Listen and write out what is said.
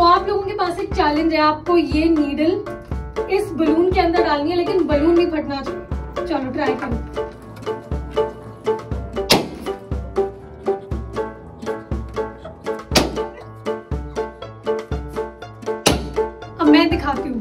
तो आप लोगों के पास एक चैलेंज है, आपको ये नीडल इस बलून के अंदर डालनी है, लेकिन बलून नहीं फटना चाहिए। चलो ट्राई करो। मैं दिखाती हूँ।